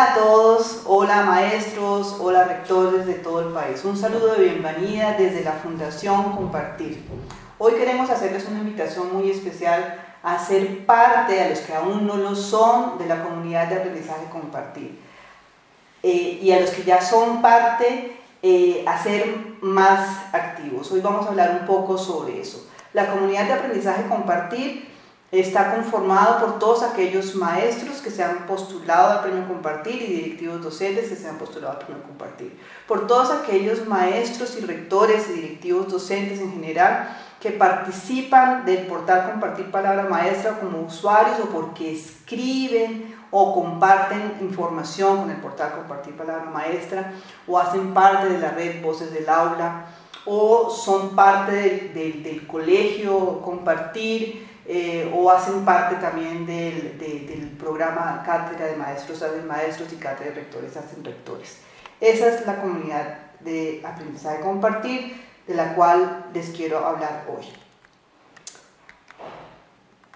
Hola a todos, hola maestros, hola rectores de todo el país. Un saludo de bienvenida desde la Fundación Compartir. Hoy queremos hacerles una invitación muy especial a ser parte, a los que aún no lo son, de la Comunidad de Aprendizaje Compartir. Y a los que ya son parte, a ser más activos. Hoy vamos a hablar un poco sobre eso. La Comunidad de Aprendizaje Compartir está conformado por todos aquellos maestros que se han postulado al Premio Compartir y directivos docentes que se han postulado al Premio Compartir, por todos aquellos maestros y rectores y directivos docentes en general que participan del portal Compartir Palabra Maestra como usuarios o porque escriben o comparten información con el portal Compartir Palabra Maestra o hacen parte de la red Voces del Aula o son parte del colegio Compartir. O hacen parte también del programa Cátedra de Maestros hacen maestros y Cátedra de Rectores hacen rectores. Esa es la Comunidad de Aprendizaje Compartir, de la cual les quiero hablar hoy.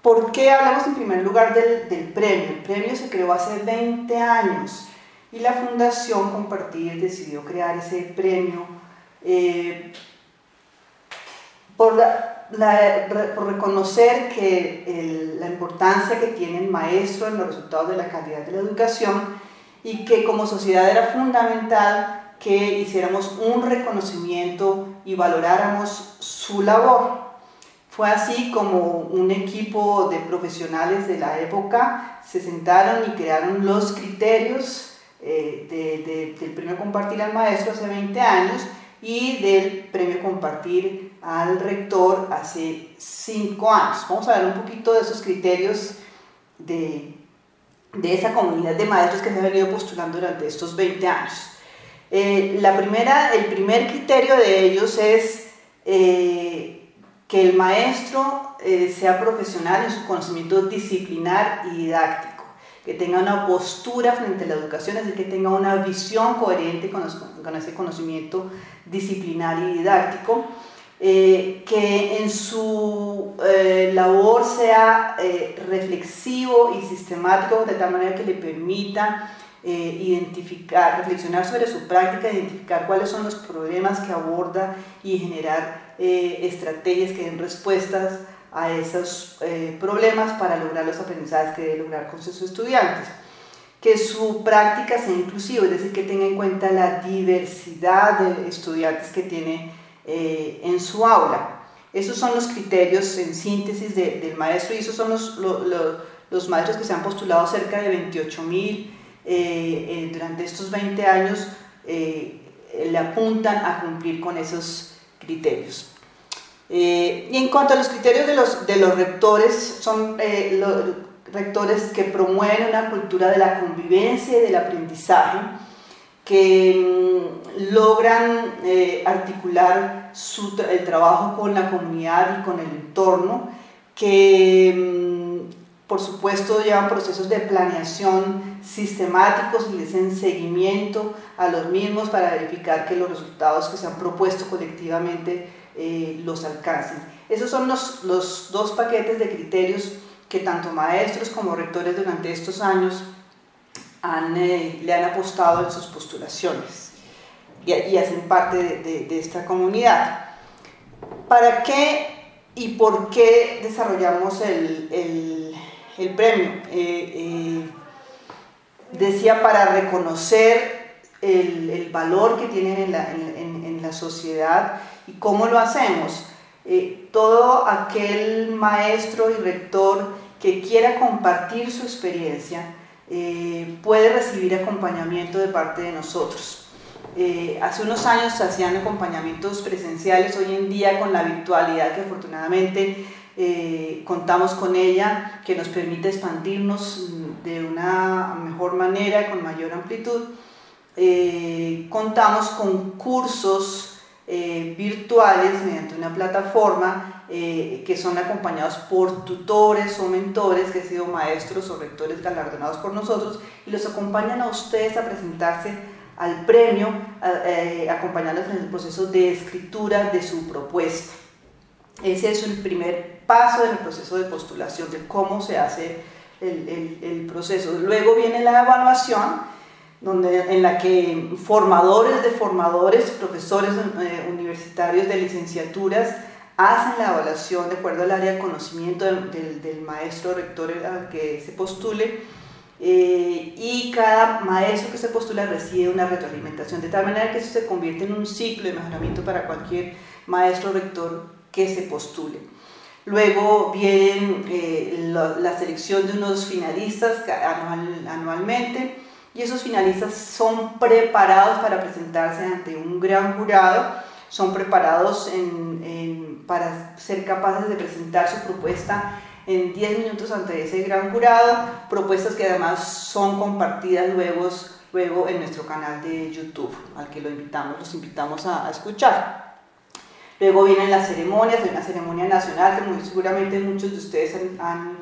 ¿Por qué hablamos en primer lugar del premio? El premio se creó hace 20 años y la Fundación Compartir decidió crear ese premio por reconocer que la importancia que tiene el maestro en los resultados de la calidad de la educación y que como sociedad era fundamental que hiciéramos un reconocimiento y valoráramos su labor. Fue así como un equipo de profesionales de la época se sentaron y crearon los criterios del Premio Compartir al Maestro hace 20 años y del Premio Compartir al rector hace 5 años. Vamos a ver un poquito de esos criterios de esa comunidad de maestros que se ha venido postulando durante estos 20 años. El primer criterio de ellos es que el maestro sea profesional en su conocimiento disciplinar y didáctico, que tenga una postura frente a la educación, es decir, que tenga una visión coherente con ese conocimiento disciplinar y didáctico, que en su labor sea reflexivo y sistemático, de tal manera que le permita reflexionar sobre su práctica, identificar cuáles son los problemas que aborda y generar estrategias que den respuestas a esos problemas para lograr los aprendizajes que debe lograr con sus estudiantes. Que su práctica sea inclusiva, es decir, que tenga en cuenta la diversidad de estudiantes que tiene en su aula. Esos son los criterios en síntesis del maestro y esos son los maestros que se han postulado, cerca de 28.000 durante estos 20 años le apuntan a cumplir con esos criterios. Y en cuanto a los criterios de los rectores, son los rectores que promueven una cultura de la convivencia y del aprendizaje, que logran articular el trabajo con la comunidad y con el entorno, que por supuesto llevan procesos de planeación sistemáticos y le hacen seguimiento a los mismos para verificar que los resultados que se han propuesto colectivamente los alcancen. Esos son los dos paquetes de criterios que tanto maestros como rectores durante estos años le han apostado en sus postulaciones y hacen parte de esta comunidad. ¿Para qué y por qué desarrollamos el premio? Decía, para reconocer el valor que tienen en la sociedad. ¿Y cómo lo hacemos? Todo aquel maestro y rector que quiera compartir su experiencia puede recibir acompañamiento de parte de nosotros. Hace unos años se hacían acompañamientos presenciales, hoy en día con la virtualidad que afortunadamente contamos con ella, que nos permite expandirnos de una mejor manera, con mayor amplitud, contamos con cursos virtuales mediante una plataforma que son acompañados por tutores o mentores que han sido maestros o rectores galardonados por nosotros y los acompañan a ustedes a presentarse al premio, acompañándolos en el proceso de escritura de su propuesta. Ese es el primer paso del proceso de postulación, de cómo se hace el proceso. Luego viene la evaluación, en la que formadores de formadores, profesores universitarios de licenciaturas hacen la evaluación de acuerdo al área de conocimiento del maestro rector al que se postule, y cada maestro que se postula recibe una retroalimentación, de tal manera que eso se convierte en un ciclo de mejoramiento para cualquier maestro rector que se postule. Luego viene la selección de unos finalistas anualmente, y esos finalistas son preparados para presentarse ante un gran jurado, son preparados para ser capaces de presentar su propuesta en 10 minutos ante ese gran jurado, propuestas que además son compartidas luego en nuestro canal de YouTube, al que los invitamos a escuchar. Luego vienen las ceremonias, hay una ceremonia nacional que muy seguramente muchos de ustedes han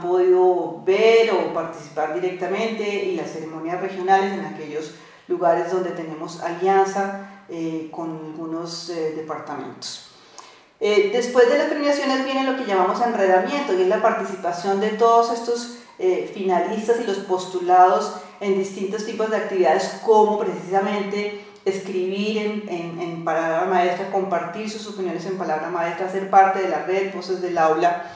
podido ver o participar directamente, y las ceremonias regionales en aquellos lugares donde tenemos alianza con algunos departamentos. Después de las premiaciones viene lo que llamamos enredamiento, y es la participación de todos estos finalistas y los postulados en distintos tipos de actividades, como precisamente escribir en Palabra Maestra, compartir sus opiniones en Palabra Maestra, hacer parte de la red Voces del Aula,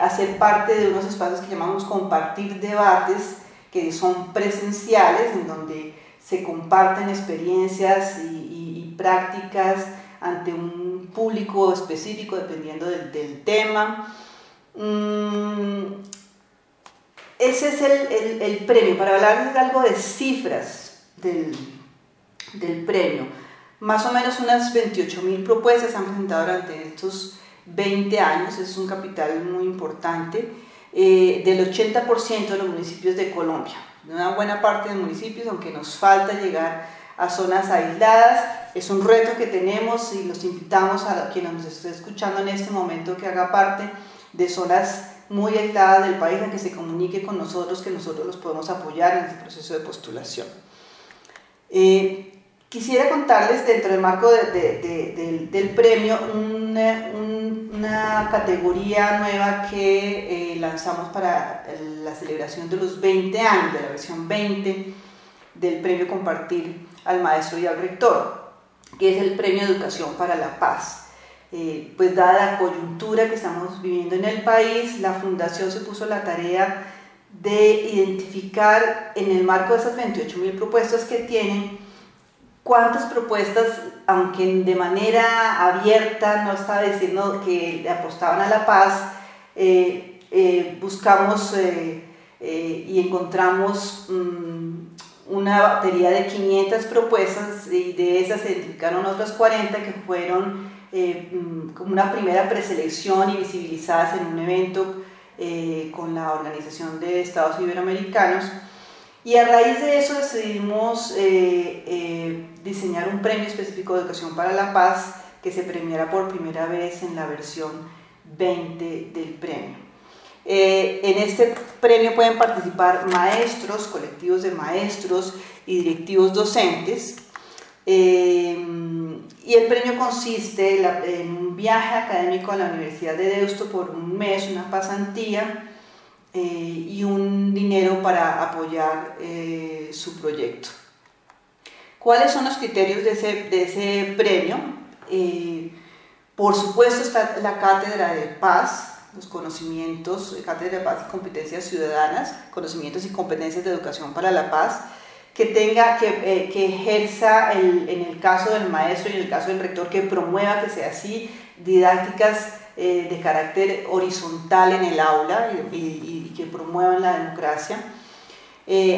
hacer parte de unos espacios que llamamos compartir debates, que son presenciales, en donde se comparten experiencias y prácticas ante un público específico dependiendo del tema. Ese es el premio. Para hablarles algo de cifras del premio, más o menos unas 28.000 propuestas se han presentado durante estos 20 años, es un capital muy importante, del 80% de los municipios de Colombia, una buena parte de municipios, aunque nos falta llegar a zonas aisladas. Es un reto que tenemos y los invitamos a quien nos esté escuchando en este momento que haga parte de zonas muy aisladas del país, a que se comunique con nosotros, que nosotros los podemos apoyar en este proceso de postulación. Quisiera contarles dentro del marco del premio una categoría nueva que lanzamos para la celebración de los 20 años, de la versión 20 del Premio Compartir al Maestro y al Rector, que es el Premio Educación para la Paz. Pues dada la coyuntura que estamos viviendo en el país, la Fundación se puso la tarea de identificar, en el marco de esas 28.000 propuestas que tienen, cuántas propuestas, aunque de manera abierta no estaba diciendo que apostaban a la paz, buscamos y encontramos una batería de 500 propuestas, y de esas se identificaron otras 40 que fueron como una primera preselección y visibilizadas en un evento con la Organización de Estados Iberoamericanos. Y a raíz de eso decidimos diseñar un premio específico de Educación para la Paz que se premiara por primera vez en la versión 20 del premio. En este premio pueden participar maestros, colectivos de maestros y directivos docentes. Y el premio consiste en un viaje académico a la Universidad de Deusto por un mes, una pasantía, y un dinero para apoyar su proyecto. ¿Cuáles son los criterios de ese premio? Por supuesto está la Cátedra de Paz, los conocimientos, Cátedra de Paz y Competencias Ciudadanas, conocimientos y competencias de educación para la paz, que ejerza en el caso del maestro y en el caso del rector, que promueva que sea así, didácticas de carácter horizontal en el aula y que promuevan la democracia,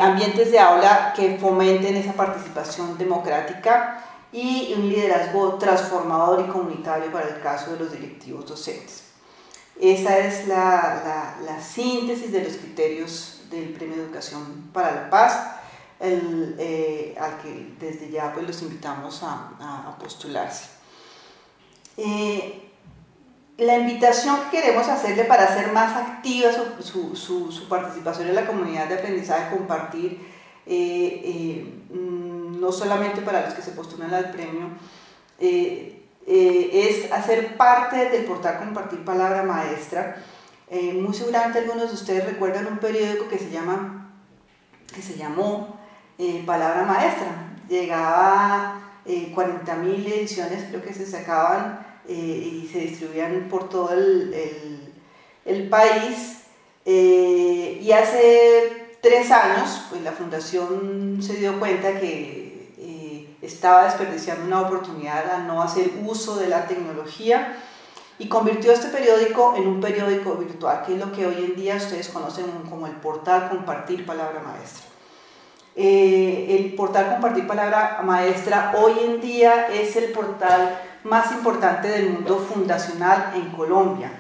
ambientes de aula que fomenten esa participación democrática, y un liderazgo transformador y comunitario para el caso de los directivos docentes. Esa es la síntesis de los criterios del Premio Educación para la Paz, al que desde ya pues, los invitamos a postularse. La invitación que queremos hacerle para hacer más activa su participación en la comunidad de aprendizaje Compartir, no solamente para los que se postulan al premio, es hacer parte del portal Compartir Palabra Maestra. Muy seguramente algunos de ustedes recuerdan un periódico que se llamó Palabra Maestra. Llegaba 40.000 ediciones, creo que se sacaban y se distribuían por todo el país. Y hace 3 años pues, la Fundación se dio cuenta que estaba desperdiciando una oportunidad a no hacer uso de la tecnología y convirtió este periódico en un periódico virtual, que es lo que hoy en día ustedes conocen como el portal Compartir Palabra Maestra. El portal Compartir Palabra Maestra hoy en día es el portal más importante del mundo fundacional en Colombia.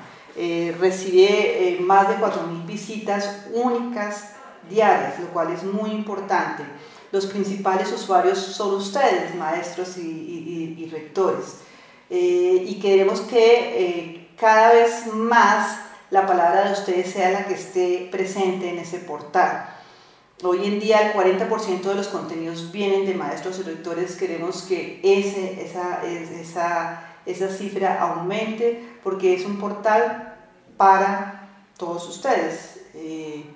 Recibe más de 4.000 visitas únicas diarias, lo cual es muy importante. Los principales usuarios son ustedes, maestros y rectores. Y queremos que cada vez más la palabra de ustedes sea la que esté presente en ese portal. Hoy en día el 40% de los contenidos vienen de maestros y rectores. Queremos que esa cifra aumente porque es un portal para todos ustedes. ¿Qué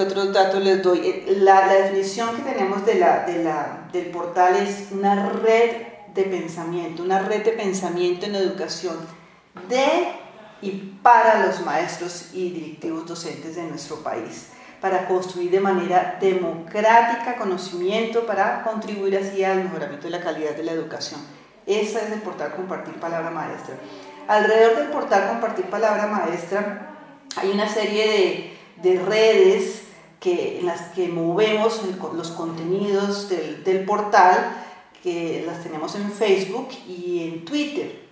otros datos les doy? La definición que tenemos del portal es una red de pensamiento, en educación de y para los maestros y directivos docentes de nuestro país, para construir de manera democrática conocimiento para contribuir así al mejoramiento de la calidad de la educación. Ese es el portal Compartir Palabra Maestra. Alrededor del portal Compartir Palabra Maestra hay una serie de redes en las que movemos los contenidos del portal, que las tenemos en Facebook y en Twitter.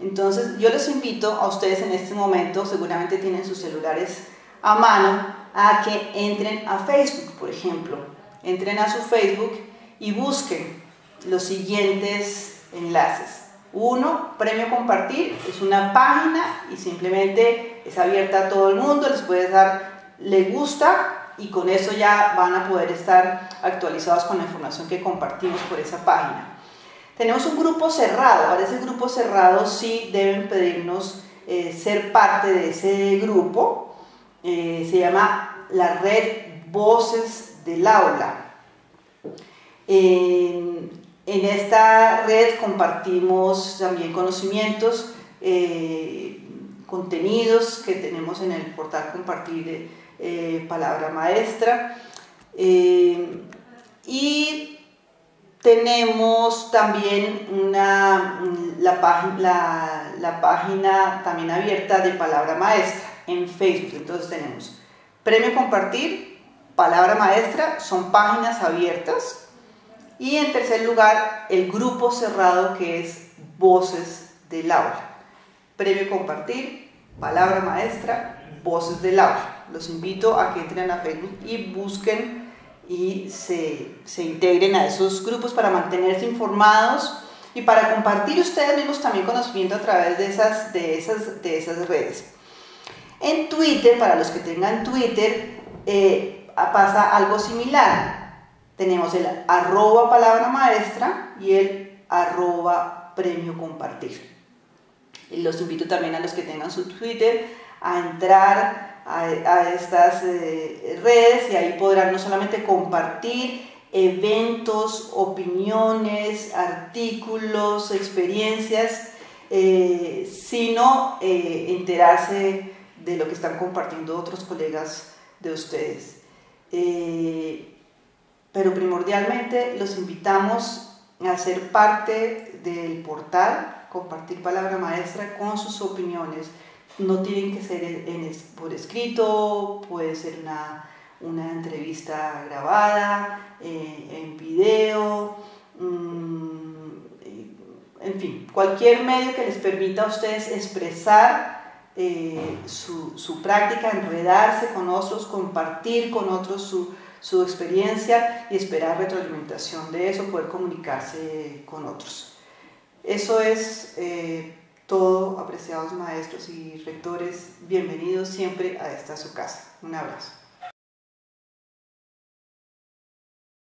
Entonces yo les invito a ustedes en este momento, seguramente tienen sus celulares a mano, a que entren a Facebook, por ejemplo. Entren a su Facebook y busquen los siguientes enlaces. 1. Premio Compartir, es una página y simplemente es abierta a todo el mundo, les puedes dar le gusta y con eso ya van a poder estar actualizados con la información que compartimos por esa página. Tenemos un grupo cerrado, para ese grupo cerrado sí deben pedirnos ser parte de ese grupo, se llama la red Voces del Aula. En esta red compartimos también conocimientos, contenidos que tenemos en el portal Compartir Palabra Maestra. Y tenemos también la página también abierta de Palabra Maestra en Facebook. Entonces tenemos Premio Compartir, Palabra Maestra, son páginas abiertas. Y en tercer lugar, el grupo cerrado que es Voces del Aula. Premio Compartir, Palabra Maestra, Voces del Aula. Los invito a que entren a Facebook y busquen y se integren a esos grupos para mantenerse informados y para compartir ustedes mismos también conocimiento a través de esas redes. En Twitter, para los que tengan Twitter, pasa algo similar. Tenemos el arroba Palabra Maestra y el arroba Premio Compartir. Y los invito también a los que tengan su Twitter a entrar a estas redes y ahí podrán no solamente compartir eventos, opiniones, artículos, experiencias, sino enterarse de lo que están compartiendo otros colegas de ustedes. Pero primordialmente los invitamos a ser parte del portal Compartir Palabra Maestra con sus opiniones. No tienen que ser por escrito, puede ser una entrevista grabada, en video, en fin, cualquier medio que les permita a ustedes expresar su práctica, enredarse con otros, compartir con otros su experiencia y esperar retroalimentación de eso, poder comunicarse con otros. Eso es todo, apreciados maestros y rectores, bienvenidos siempre a esta su casa. Un abrazo.